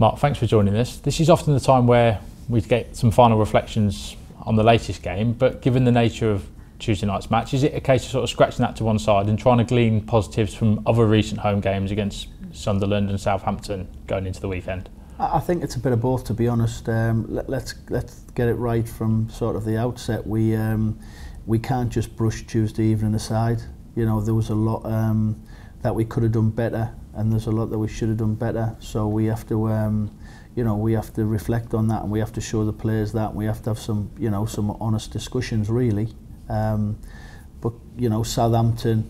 Mark, thanks for joining us. This is often the time where we get some final reflections on the latest game, but given the nature of Tuesday night's match, is it a case of sort of scratching that to one side and trying to glean positives from other recent home games against Sunderland and Southampton going into the weekend? I think it's a bit of both, to be honest. Let's get it right from sort of the outset. We can't just brush Tuesday evening aside. You know, there was a lot that we could have done better, and there's a lot that we should have done better. So we have to, you know, we have to reflect on that, and we have to show the players that, and we have to have some, you know, some honest discussions, really. But you know, Southampton,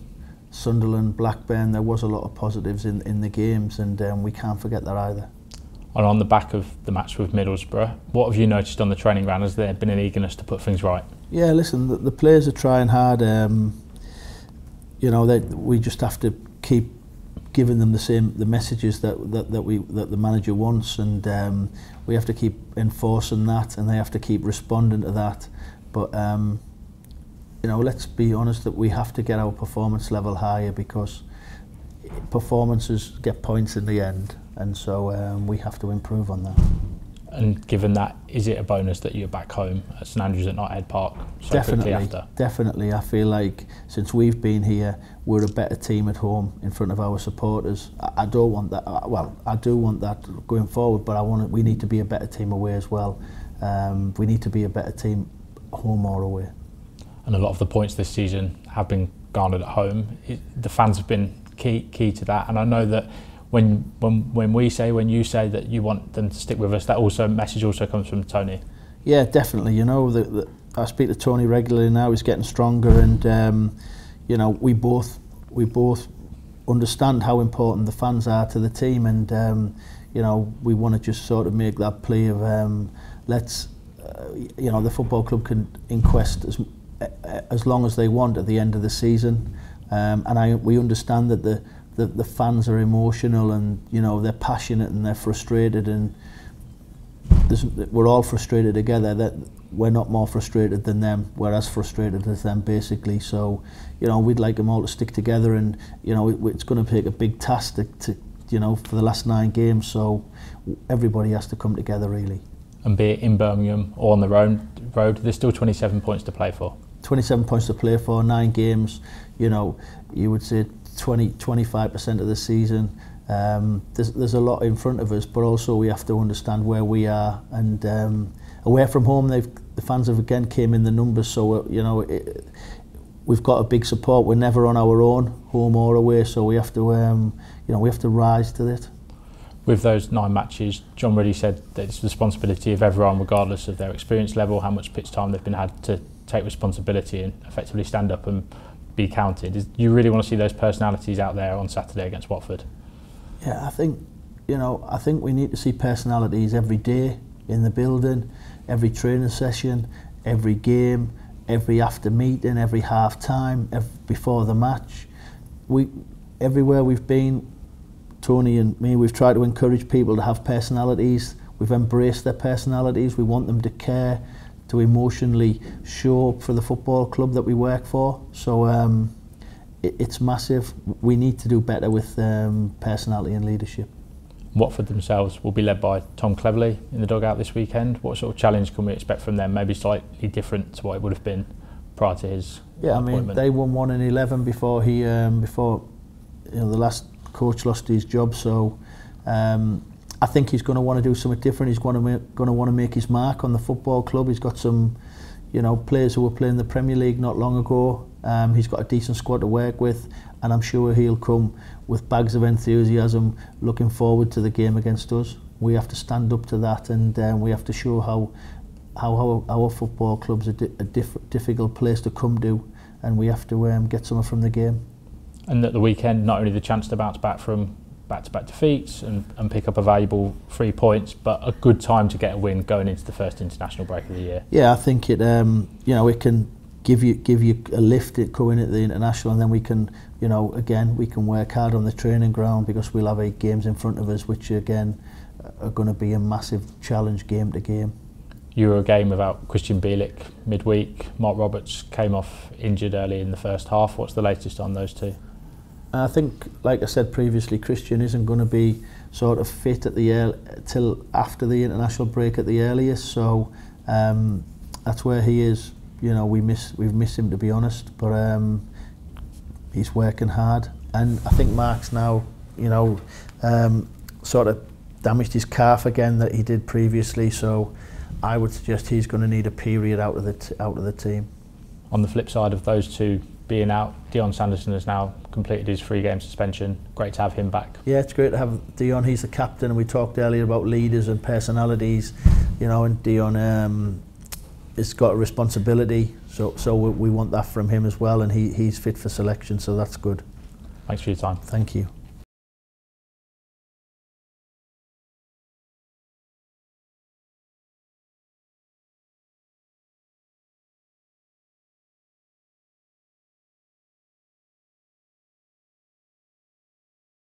Sunderland, Blackburn, there was a lot of positives in the games, and we can't forget that either. And on the back of the match with Middlesbrough, what have you noticed on the training ground? Has there been an eagerness to put things right? Yeah, listen, the players are trying hard. You know, we just have to keep giving them the messages that the manager wants, and we have to keep enforcing that, and they have to keep responding to that. But you know, let's be honest that we have to get our performance level higher, because performances get points in the end. And so we have to improve on that. And given that, is it a bonus that you're back home at St Andrew's at Knighthead Park so quickly after? Definitely. I feel like since we've been here, we're a better team at home in front of our supporters. I don't want that. Well, I do want that going forward, but we need to be a better team away as well. We need to be a better team home or away. And a lot of the points this season have been garnered at home. The fans have been key to that, and I know that. When you say that you want them to stick with us, that message also comes from Tony. Yeah, definitely. You know, I speak to Tony regularly now. He's getting stronger, and you know, we both understand how important the fans are to the team, and you know, we want to just sort of make that play of you know, the football club can inquest as long as they want at the end of the season, and we understand that the fans are emotional, and you know, they're passionate and they're frustrated, and we're all frustrated together. That we're not more frustrated than them, we're as frustrated as them, basically. So you know, we'd like them all to stick together, and you know, it's going to take a big task to you know, for the last 9 games, so everybody has to come together, really. And be it in Birmingham or on the road, there's still 27 points to play for. 27 points to play for, 9 games. You know, you would say 25% of the season. There's a lot in front of us, but also we have to understand where we are. And away from home, the fans have again came in the numbers. So you know, we've got a big support. We're never on our own, home or away. So we have to, you know, we have to rise to it. With those 9 matches, John Reddy said that it's the responsibility of everyone, regardless of their experience level, how much pitch time they've been had, to take responsibility and effectively stand up and be counted. You really want to see those personalities out there on Saturday against Watford? Yeah, I think, you know, I think we need to see personalities every day in the building, every training session, every game, every after meeting, every half time, before the match. Everywhere we've been, Tony and me, we've tried to encourage people to have personalities. We've embraced their personalities. We want them to care, to emotionally show up for the football club that we work for. So it's massive. We need to do better with personality and leadership. Watford themselves will be led by Tom Cleverley in the dugout this weekend. What sort of challenge can we expect from them? Maybe slightly different to what it would have been prior to his appointment. I mean, they won 1 in 11 before he before you know, the last coach lost his job. So I think he's going to want to do something different. He's going to want to make his mark on the football club. He's got some, you know, players who were playing the Premier League not long ago. He's got a decent squad to work with, and I'm sure he'll come with bags of enthusiasm, looking forward to the game against us. We have to stand up to that, and we have to show how our football club's a difficult place to come to, and we have to get something from the game. And at the weekend, not only the chance to bounce back from back-to-back defeats and pick up a valuable 3 points, but a good time to get a win going into the first international break of the year. Yeah, I think it you know, it can give you a lift at going at the international, and then we can, you know, again we can work hard on the training ground, because we'll have 8 games in front of us, which again are going to be a massive challenge game to game. You were a game without Krystian Bielik midweek. Mark Roberts came off injured early in the first half. What's the latest on those two? I think, like I said previously, Krystian isn't going to be sort of fit at the till after the international break at the earliest. So that's where he is. You know, we've missed him, to be honest, but he's working hard. And I think Mark's now, you know, sort of damaged his calf again that he did previously. So I would suggest he's going to need a period out of the team. On the flip side of those two being out, Dion Sanderson has now completed his 3-game suspension. Great to have him back. Yeah, it's great to have Dion. He's the captain, and we talked earlier about leaders and personalities, you know, and Dion has got a responsibility, so we want that from him as well, and he's fit for selection, so that's good. Thanks for your time. Thank you.